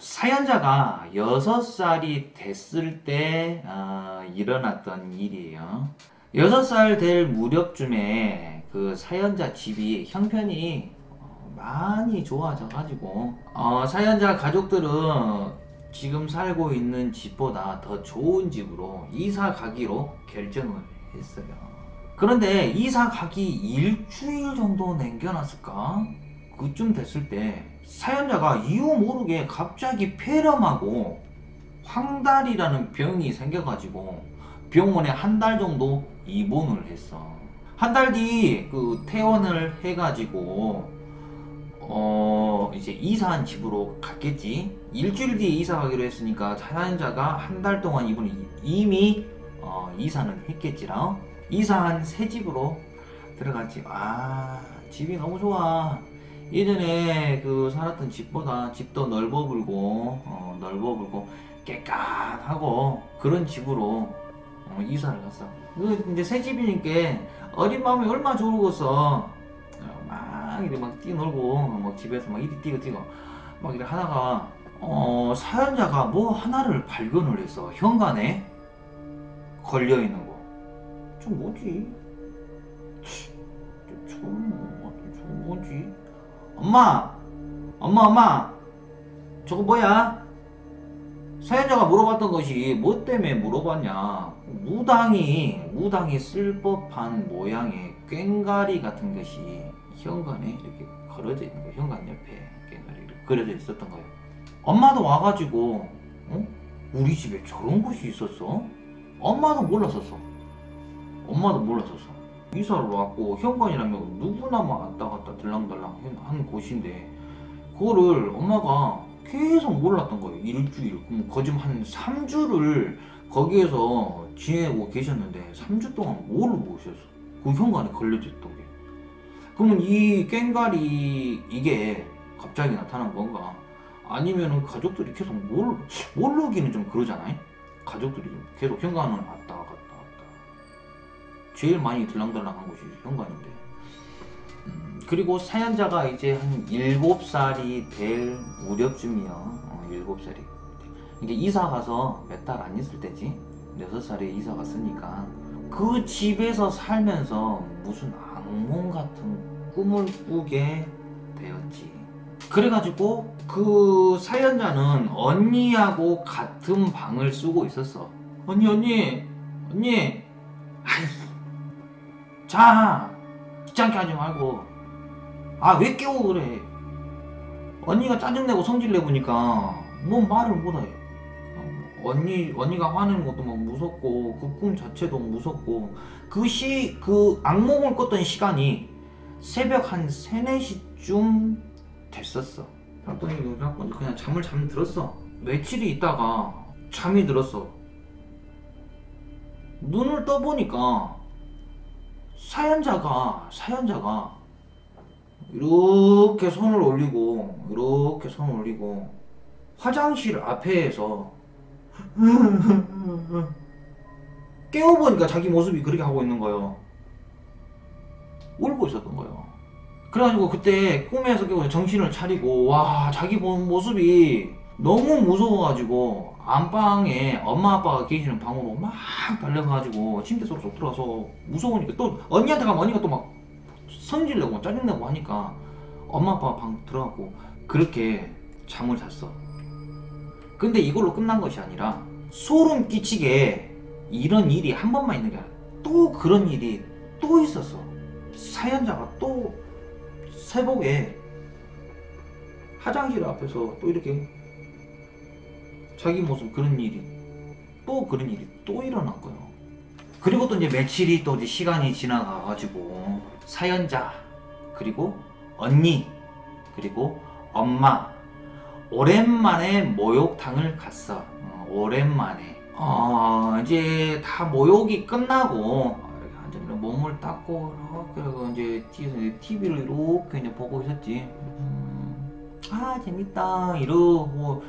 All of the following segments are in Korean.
사연자가 6살이 됐을 때 일어났던 일이에요. 6살 될 무렵쯤에 그 사연자 집이 형편이 많이 좋아져 가지고 사연자 가족들은 지금 살고 있는 집보다 더 좋은 집으로 이사 가기로 결정을 했어요. 그런데 이사 가기 일주일 정도 남겨놨을까? 그쯤 됐을 때 사연자가 이유 모르게 갑자기 폐렴하고 황달이라는 병이 생겨가지고 병원에 한 달 정도 입원을 했어. 한 달 뒤 그 퇴원을 해가지고 이제 이사한 집으로 갔겠지. 일주일 뒤에 이사 가기로 했으니까 사연자가 한 달 동안 이미 이사는 했겠지라. 이사한 새 집으로 들어갔지. 아, 집이 너무 좋아. 예전에 그 살았던 집보다 집도 넓어 불고 깨끗하고 그런 집으로 이사를 갔어. 근데 새 집이니까 어린 마음이 얼마나 좋으겠어. 막 이래 막 뛰놀고 막 집에서 막 이리 뛰고 막 이래 하다가 사연자가 뭐 하나를 발견을 했어. 현관에 걸려있는 거. 저 뭐지? 저 뭐지? 엄마 저거 뭐야? 사연자가 물어봤던 것이 뭐 때문에 물어봤냐. 무당이 쓸 법한 모양의 꽹과리 같은 것이 현관에 이렇게 걸어져 있는 거예요. 현관 옆에 꽹과리를 그려져 있었던 거예요. 엄마도 와가지고 우리 집에 저런 것이 있었어? 엄마도 몰랐었어. 이사를 왔고 현관이라면 누구나 막 왔다 갔다 들랑달랑 한 곳인데 그거를 엄마가 계속 몰랐던 거예요. 일주일, 그럼 거짓 한 3주를 거기에서 지내고 계셨는데 3주 동안 모르고 계셨어. 그 현관에 걸려졌던 게. 그러면 이 꽹과리 이게 갑자기 나타난 건가? 아니면은 가족들이 계속 모르기는 좀 그러잖아요. 가족들이 계속 현관을 왔다 갔다. 제일 많이 들랑달랑한 곳이 현관인데, 그리고 사연자가 이제 한 7살이 될 무렵쯤이요. 7살이 이게 이사 가서 몇 달 안 있을 때지. 6살에 이사 갔으니까 그 집에서 살면서 무슨 악몽 같은 꿈을 꾸게 되었지. 그래가지고 그 사연자는 언니하고 같은 방을 쓰고 있었어. 언니 아이 자! 귀찮게 하지 말고. 아, 왜 깨워 그래. 언니가 짜증내고 성질내보니까 뭐 말을 못해. 언니가 화내는 것도 막 무섭고 그 꿈 자체도 무섭고 그 악몽을 꿨던 시간이 새벽 한 3, 4시쯤 됐었어. 그랬더니 그냥 잠들었어. 며칠이 있다가 잠이 들었어. 눈을 떠보니까 사연자가 이렇게 손을 올리고 화장실 앞에서 깨워보니까 자기 모습이 그렇게 하고 있는 거예요. 울고 있었던 거예요. 그래가지고 그때 꿈에서 깨고 정신을 차리고 와, 자기 본 모습이 너무 무서워가지고 안방에 엄마 아빠가 계시는 방으로 막 달려가가지고 침대 속으로 쏙 들어가서 무서우니까 또 언니한테 가면 언니가 또 막 성질내고 짜증내고 하니까 엄마 아빠 방 들어가고 그렇게 잠을 잤어. 근데 이걸로 끝난 것이 아니라 소름 끼치게 이런 일이 한 번만 있는 게 아니라 또 그런 일이 또 있었어. 사연자가 또 새벽에 화장실 앞에서 또 이렇게 자기 모습 그런 일이 또 일어났고요. 그리고 또 이제 며칠이 또 이제 시간이 지나가가지고 사연자 그리고 언니 그리고 엄마 오랜만에 목욕탕을 갔어. 이제 다 목욕이 끝나고 이렇게 앉아서 몸을 닦고 그리고 이제 뒤에서 이제 TV를 이렇게 이제 보고 있었지. 아, 재밌다 이러고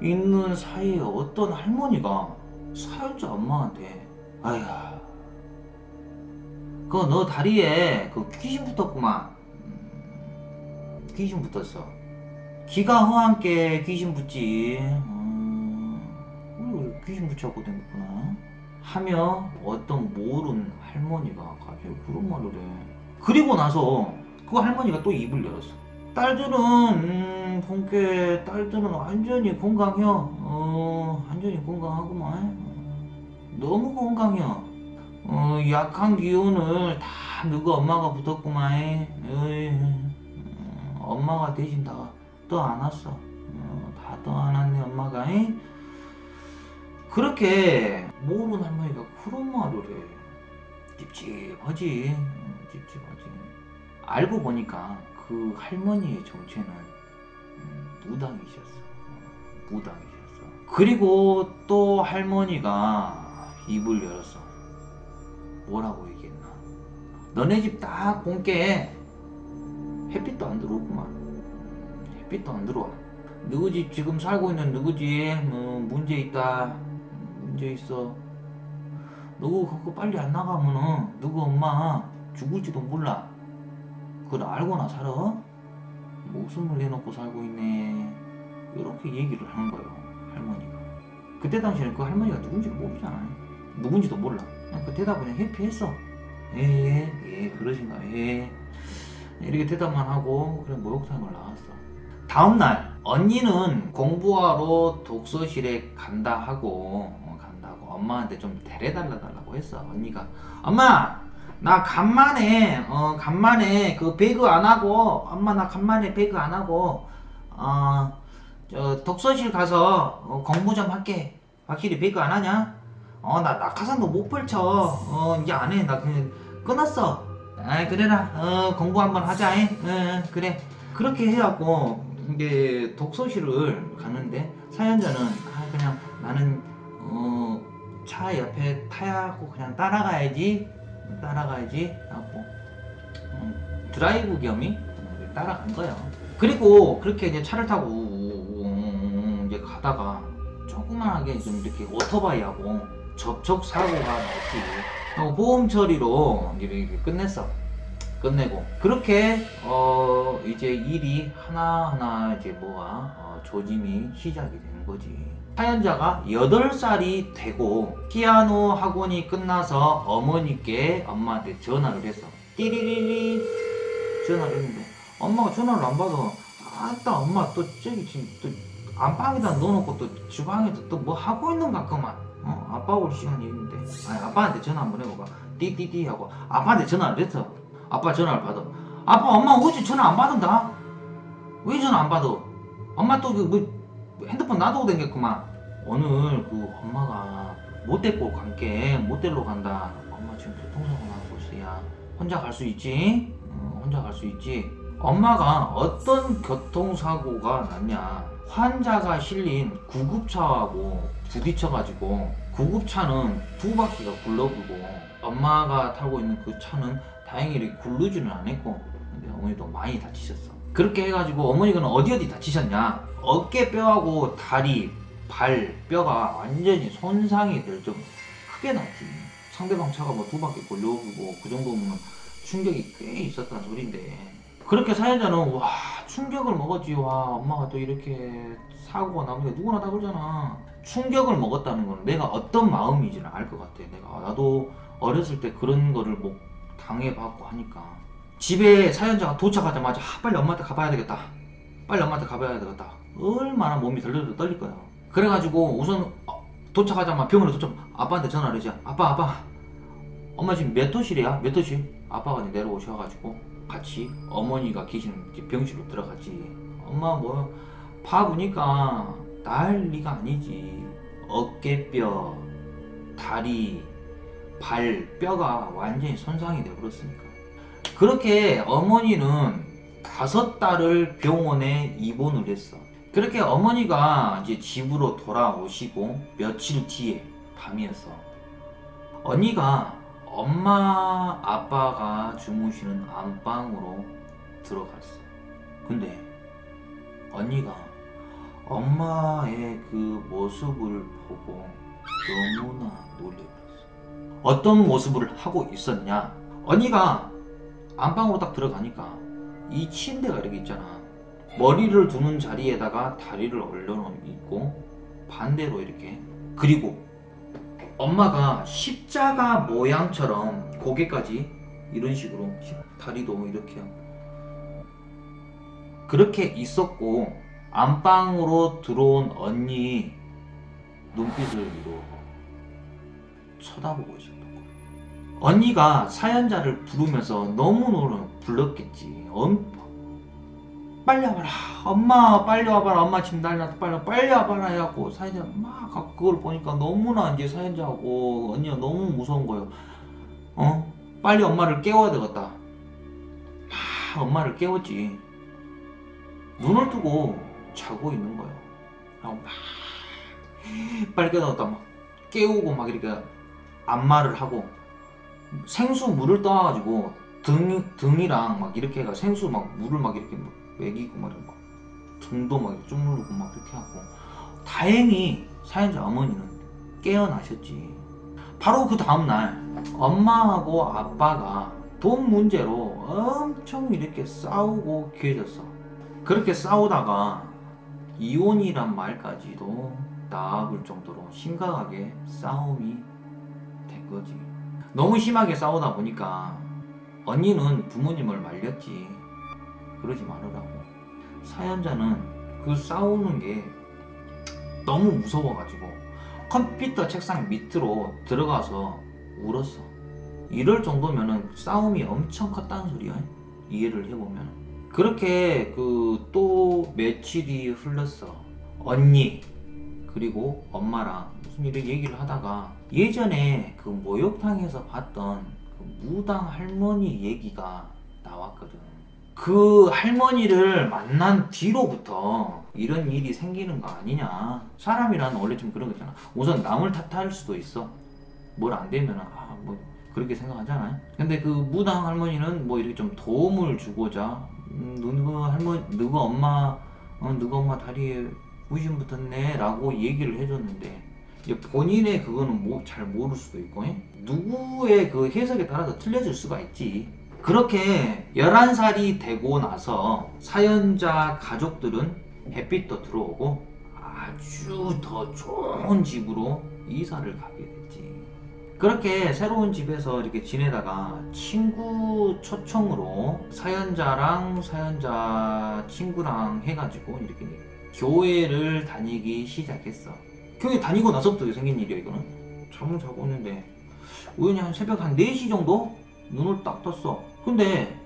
있는 사이에 어떤 할머니가 사연자 엄마한테 아야, 그거 너 다리에 그 귀신 붙었구만. 귀신 붙었어. 기가 허함께 귀신 붙지. 귀신 붙였고 댕겼구나 하며 어떤 모른 할머니가 갑자기 그런 말을 해. 그리고 나서 그 할머니가 또 입을 열었어. 본께 딸들은 완전히 건강해. 완전히 건강하구만. 너무 건강해. 약한 기운을 다 너희 엄마가 붙었구만. 엄마가 대신 다 떠안았어. 다 떠안았네 엄마가. 그렇게 모르는 할머니가 그런 말을 해. 찝찝하지. 찝찝하지. 알고 보니까 그 할머니의 정체는 무당이셨어. 무당이셨어. 그리고 또 할머니가 입을 열었어. 뭐라고 얘기했나? 너네 집 딱 본께 햇빛도 안 들어오구만. 햇빛도 안 들어와. 너희 집 지금 살고 있는 너희 집 문제 있다. 문제 있어. 너희 그거 빨리 안 나가면은 너희 엄마 죽을지도 몰라. 그걸 알고나 살아? 목숨을 내놓고 살고 있네. 이렇게 얘기를 하는 거예요 할머니가. 그때 당시에는 그 할머니가 누군지도 모르잖아. 누군지도 몰라. 그냥 그 대답을 그냥 회피했어. 예, 그러신가. 예, 이렇게 대답만 하고 그냥 목욕탕을 나왔어. 다음날 언니는 공부하러 독서실에 간다고 엄마한테 좀 데려달라고 했어. 언니가 엄마 나 간만에 그 배그 안 하고, 엄마 나 간만에 배그 안 하고, 저 독서실 가서 공부 좀 할게. 확실히 배그 안 하냐? 나 낙하산도 못 펼쳐. 이제 안 해. 나 그냥 끊었어. 아이 그래라. 공부 한번 하자. 그래. 그렇게 해갖고 이제 독서실을 갔는데 사연자는 그냥 나는 차 옆에 타야고 그냥 따라가야지 하고 드라이브 겸이 따라간 거예요. 그리고 그렇게 이제 차를 타고 이제 가다가 조그만하게 좀 이렇게 오토바이하고 접촉 사고가 났지. 보험 처리로 이렇게 끝냈어. 끝내고 그렇게 이제 일이 하나하나 이제 뭐가 조짐이 시작이 되는 거지. 사연자가 8살이 되고 피아노 학원이 끝나서 엄마한테 전화를 했어. 띠리리리 전화를 했는데 엄마가 전화를 안 받아. 아따 엄마 또 저기 지금 또 안방에다 넣어놓고 또 주방에서 또 뭐 하고 있는 가끔만. 아빠 올 시간이 있는데. 아니 아빠한테 전화 한번 해봐봐. 띠띠띠 하고 아빠한테 전화를 했어. 아빠 전화를 받아. 아빠 엄마 어제 전화 안 받은다. 왜 전화 안 받아? 엄마 또 핸드폰 놔두고 댕겼구만. 오늘 그 엄마가 못 데리고 갈게. 못 데리러 간다. 엄마 지금 교통사고 나고 있어. 야 혼자 갈 수 있지? 혼자 갈 수 있지? 엄마가 어떤 교통사고가 났냐. 환자가 실린 구급차하고 부딪혀가지고 구급차는 2바퀴가 굴러가고 엄마가 타고 있는 그 차는 다행히 굴르지는 않았고 근데 어머니도 많이 다치셨어. 그렇게 해가지고 어머니가 어디 다치셨냐. 어깨뼈하고 다리, 발, 뼈가 완전히 손상이 될 정도 크게 났지. 상대방 차가 뭐 2바퀴 굴려오고 그 정도면 충격이 꽤 있었단 소린데 그렇게 사연자는 와 충격을 먹었지. 와 엄마가 또 이렇게 사고가 나면 누구나 다 그러잖아. 충격을 먹었다는 건 내가 어떤 마음인지는 알 것 같아. 내가 나도 어렸을 때 그런 거를 못 당해봤고 하니까 집에 사연자가 도착하자마자 빨리 엄마한테 가봐야 되겠다. 얼마나 몸이 덜덜덜 떨릴 거야. 그래가지고 우선 도착하자마자 병원에 아빠한테 전화를 했지. 아빠 엄마 지금 몇 호실이야? 몇 호실? 아빠가 이제 내려오셔가지고 같이 어머니가 계시는 병실로 들어갔지. 엄마 뭐 바쁘니까 난리가 아니지. 어깨뼈, 다리, 발, 뼈가 완전히 손상이 되어버렸으니까. 그렇게 어머니는 5딸을 병원에 입원을 했어. 그렇게 어머니가 이제 집으로 돌아오시고 며칠 뒤에 밤이었어. 언니가 엄마 아빠가 주무시는 안방으로 들어갔어. 근데 언니가 엄마의 그 모습을 보고 너무나 놀래버렸어. 어떤 모습을 하고 있었냐. 언니가 안방으로 딱 들어가니까 이 침대가 이렇게 있잖아. 머리를 두는 자리에다가 다리를 올려놓고 반대로 이렇게. 그리고 엄마가 십자가 모양처럼 고개까지 이런 식으로 다리도 이렇게 그렇게 있었고, 안방으로 들어온 언니 눈빛을 위로 쳐다보고 있었던 거예요. 언니가 사연자를 부르면서 너무너무 불렀겠지. 빨리 와봐라 엄마, 빨리 와봐라 엄마, 지금 난리 났다, 빨리 와봐라 해갖고 사연자 막 그걸 보니까 너무나 이제 사연자하고 언니가 너무 무서운 거예요. 빨리 엄마를 깨워야 되겠다. 막 엄마를 깨웠지. 눈을 뜨고 자고 있는 거예요. 막 빨리 깨워다 막 깨우고 막 이렇게 안마를 하고 생수 물을 떠와가지고 등이랑 막 이렇게 해가 생수 막 물을 막 이렇게 막 먹이고 막 이러고 등도 막 주물르고 막 이렇게 하고. 다행히 사연자 어머니는 깨어나셨지. 바로 그 다음날 엄마하고 아빠가 돈 문제로 엄청 이렇게 싸우고 귀해졌어. 그렇게 싸우다가 이혼이란 말까지도 나올 정도로 심각하게 싸움이 된 거지. 너무 심하게 싸우다 보니까 언니는 부모님을 말렸지. 그러지 말으라고. 사연자는 그 싸우는 게 너무 무서워가지고 컴퓨터 책상 밑으로 들어가서 울었어. 이럴 정도면은 싸움이 엄청 컸다는 소리야. 이해를 해보면. 그렇게 또 며칠이 흘렀어. 언니 그리고 엄마랑 무슨 일을 얘기를 하다가 예전에 그 목욕탕에서 봤던 그 무당 할머니 얘기가 나왔거든. 그 할머니를 만난 뒤로부터 이런 일이 생기는 거 아니냐. 사람이란 원래 좀 그런 거 있잖아. 우선 남을 탓할 수도 있어. 뭘 안 되면 뭐 그렇게 생각하잖아. 근데 그 무당 할머니는 뭐 이렇게 좀 도움을 주고자 누구 엄마 다리에 부신 붙었네 라고 얘기를 해줬는데, 이제 본인의 그거는 잘 모를 수도 있고 누구의 그 해석에 따라서 틀려질 수가 있지. 그렇게 11살이 되고 나서 사연자 가족들은 햇빛도 들어오고 아주 더 좋은 집으로 이사를 가게 됐지. 그렇게 새로운 집에서 이렇게 지내다가 친구 초청으로 사연자랑 사연자 친구랑 해가지고 이렇게 교회를 다니기 시작했어. 교회 다니고 나서부터 생긴 일이야. 이거는 잠을 자고 있는데 우연히 한 새벽 한 4시 정도 눈을 딱 떴어. 근데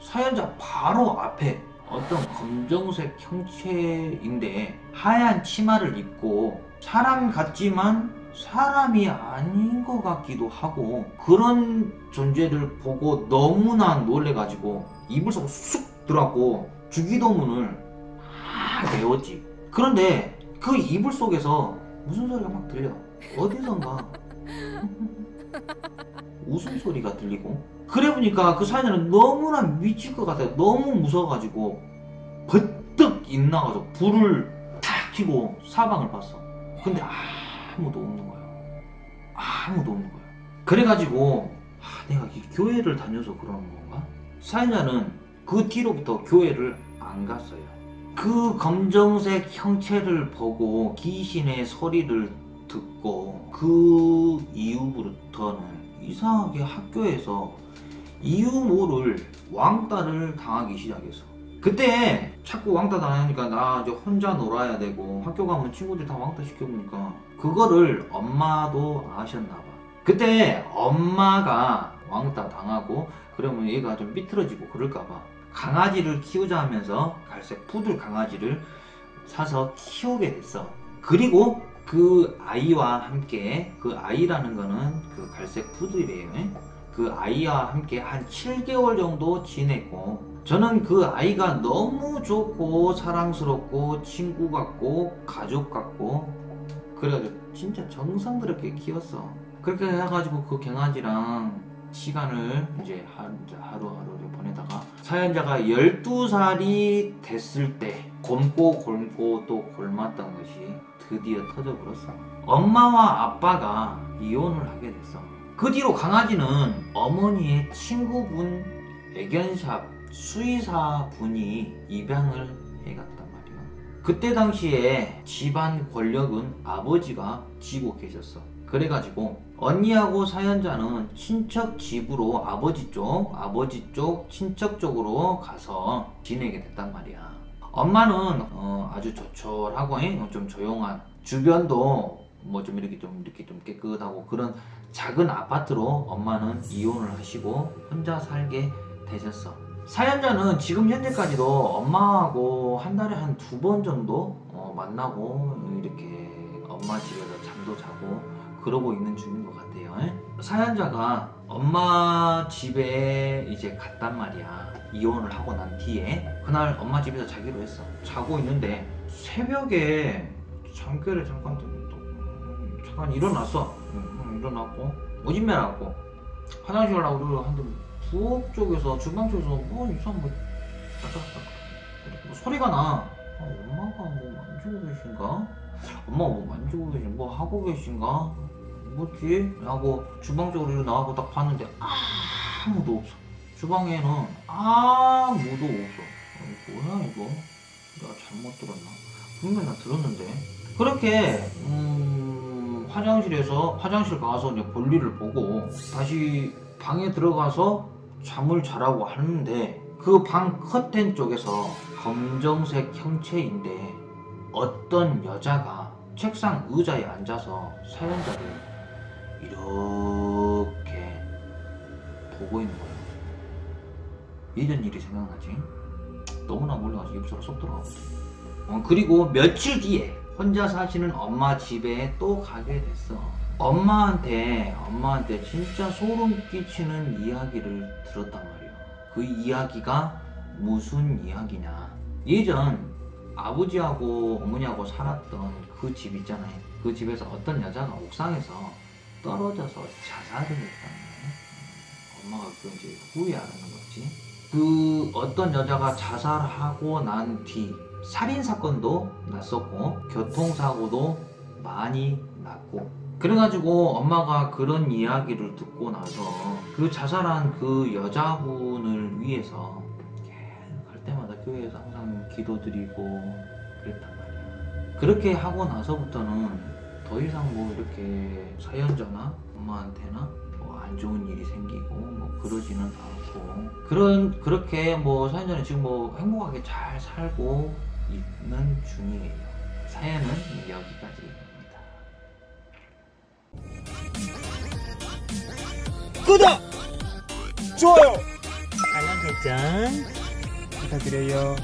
사연자 바로 앞에 어떤 검정색 형체인데 하얀 치마를 입고 사람 같지만 사람이 아닌 것 같기도 하고 그런 존재를 보고 너무나 놀래가지고 이불 속으로 쑥 들어갔고 주기도문을 막 외웠지. 그런데 그 이불 속에서 무슨 소리가 막 들려. 어디선가 웃음소리가 들리고. 그래 보니까 그 사연자는 너무나 미칠 것 같아요. 너무 무서워가지고 번뜩 일어나가지고 불을 탁 켜고 사방을 봤어. 근데 아무도 없는 거야. 아무도 없는 거야. 그래가지고 내가 이 교회를 다녀서 그러는 건가? 사연자는 그 뒤로부터 교회를 안 갔어요. 그 검정색 형체를 보고 귀신의 소리를 듣고 그 이후부터는 이상하게 학교에서 이유 모를 왕따를 당하기 시작했어. 그때 자꾸 왕따 당하니까 나 이제 혼자 놀아야 되고 학교 가면 친구들 다 왕따 시켜보니까 그거를 엄마도 아셨나봐. 그때 엄마가 왕따 당하고 그러면 얘가 좀 삐뚤어지고 그럴까봐 강아지를 키우자 하면서 갈색 푸들 강아지를 사서 키우게 됐어. 그리고 그 아이와 함께, 그 아이라는 거는 그 갈색 푸들이에요. 그 아이와 함께 한 7개월 정도 지냈고, 저는 그 아이가 너무 좋고 사랑스럽고 친구 같고 가족 같고 그래가지고 진짜 정성스럽게 키웠어. 그렇게 해가지고 그 강아지랑 시간을 이제 하루하루 보내다가 사연자가 12살이 됐을 때 곪고 또 곪았던 것이 드디어 터져버렸어. 엄마와 아빠가 이혼을 하게 됐어. 그 뒤로 강아지는 어머니의 친구분 애견샵 수의사분이 입양을 해갔단 말이야. 그때 당시에 집안 권력은 아버지가 쥐고 계셨어. 그래가지고 언니하고 사연자는 친척 집으로 아버지 쪽 친척 쪽으로 가서 지내게 됐단 말이야. 엄마는 아주 조촐하고 좀 조용한, 주변도 뭐 좀 이렇게 깨끗하고 그런 작은 아파트로 엄마는 이혼을 하시고 혼자 살게 되셨어. 사연자는 지금 현재까지도 엄마하고 한 달에 한 2번 정도 만나고 이렇게 엄마 집에서 잠도 자고 그러고 있는 중인 것 같아요. 사연자가 엄마 집에 이제 갔단 말이야. 이혼을 하고 난 뒤에 그날 엄마 집에서 자기로 했어. 자고 있는데 새벽에 잠결에 잠깐 일어났어. 일어났고 오줌 매라고 화장실 가려고 그러는데 부엌 쪽에서 주방 쪽에서 이상한 뭐 소리가 나. 엄마가 뭐 만지고 계신가? 하고 계신가? 뭐지? 하고 주방 쪽으로 나가고 딱 봤는데 아무도 없어. 주방에는 아무도 없어. 뭐야 이거? 내가 잘못 들었나? 분명히 나 들었는데. 그렇게 화장실 가서 이제 볼일을 보고 다시 방에 들어가서 잠을 자라고 하는데 그 방 커튼 쪽에서 검정색 형체인데 어떤 여자가 책상 의자에 앉아서 사연자를 이렇게 보고 있는 거예요. 이런 일이 생각나지? 너무나 몰라가지고 입술로 쏙 들어가거든. 그리고 며칠 뒤에 혼자 사시는 엄마 집에 또 가게 됐어. 엄마한테 진짜 소름 끼치는 이야기를 들었단 말이야. 그 이야기가 무슨 이야기냐. 예전 아버지하고 어머니하고 살았던 그 집 있잖아요. 그 집에서 어떤 여자가 옥상에서 떨어져서 자살을 했다는 거예요. 엄마가 그걸 이제 후회하는 거지. 그 어떤 여자가 자살하고 난 뒤 살인사건도 났었고 교통사고도 많이 났고 그래가지고 엄마가 그런 이야기를 듣고 나서 그 자살한 그 여자분을 위해서 갈 때마다 교회에서 항상 기도드리고 그랬단 말이야. 그렇게 하고 나서부터는 더 이상 뭐 이렇게 사연자나 엄마한테나 뭐 안 좋은 일이 생기고 뭐 그러지는 않고 그렇게 뭐 사연자는 지금 뭐 행복하게 잘 살고 있는 중이에요. 사연은 여기까지입니다. 구독! 좋아요! 알람 설정 부탁드려요.